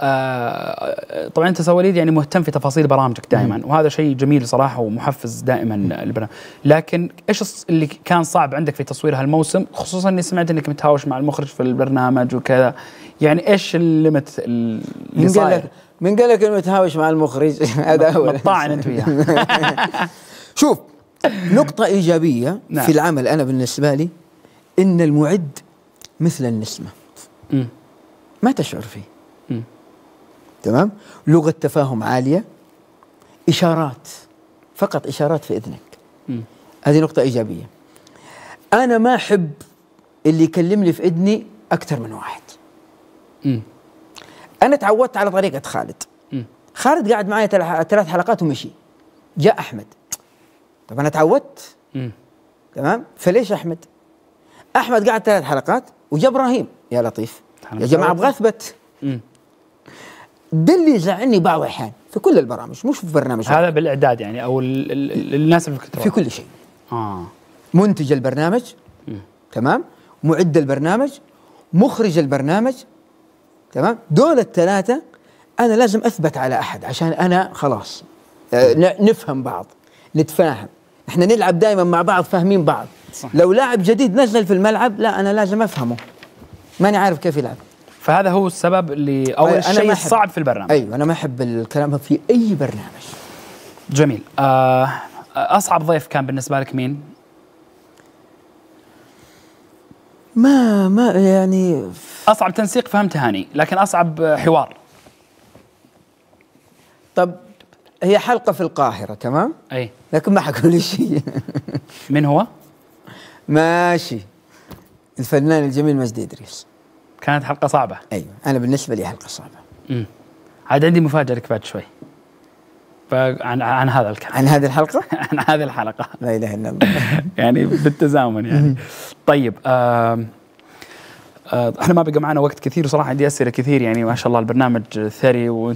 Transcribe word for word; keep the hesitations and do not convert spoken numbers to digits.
آه طبعا انت وليد يعني مهتم في تفاصيل برامجك دائما، وهذا شيء جميل صراحه ومحفز دائما للبرنامج، لكن ايش اللي كان صعب عندك في تصوير هالموسم، خصوصا اني سمعت انك متهاوش مع المخرج في البرنامج وكذا، يعني ايش الليمت اللي صاير؟ من قال لك انه متهاوش مع المخرج؟ هذا اول مطاعن انت وياه. شوف، نقطه ايجابيه نعم. في العمل انا بالنسبه لي ان المعد مثل النسمه، م. ما تشعر فيه، م. تمام؟ لغة تفاهم عالية، إشارات، فقط إشارات في إذنك. م. هذه نقطة إيجابية. أنا ما أحب اللي يكلمني في إذني أكثر من واحد. م. أنا تعودت على طريقة خالد. م. خالد قاعد معي ثلاث حلقات ومشي. جاء أحمد. طب أنا تعودت. م. تمام؟ فليش أحمد؟ أحمد قاعد ثلاث حلقات وجاء إبراهيم، يا لطيف. يا جماعة أبغى أثبت. ده اللي يزعلني بعض الأحيان في كل البرامج، مش في برنامج هذا. بالإعداد يعني أو ال ال الناس اللي في كل شيء. آه. منتج البرنامج، م. تمام، معد البرنامج، مخرج البرنامج، تمام، دول الثلاثة أنا لازم أثبت على أحد عشان أنا خلاص آه نفهم بعض، نتفاهم، إحنا نلعب دائما مع بعض فاهمين بعض. صح. لو لاعب جديد نزل في الملعب، لا أنا لازم أفهمه، ماني عارف كيف يلعب. فهذا هو السبب اللي أو الشيء الصعب في البرنامج. أيوه، أنا ما أحب الكلام في أي برنامج. جميل. آه أصعب ضيف كان بالنسبة لك مين؟ ما ما يعني أصعب تنسيق فهمت هاني، لكن أصعب حوار. طب هي حلقة في القاهرة، تمام؟ أي، لكن ما حكولي شيء. من هو؟ ماشي، الفنان الجميل مجدي إدريس. كانت حلقة صعبة. ايوه، أنا بالنسبة لي حلقة صعبة. امم عاد عندي مفاجأة لك بعد شوي. عن عن هذا الكلام. عن هذه الحلقة؟ عن هذه الحلقة. لا إله إلا الله. يعني بالتزامن يعني. طيب، آه آه احنا ما بقى معنا وقت كثير، وصراحة عندي أسئلة كثير، يعني ما شاء الله البرنامج ثري و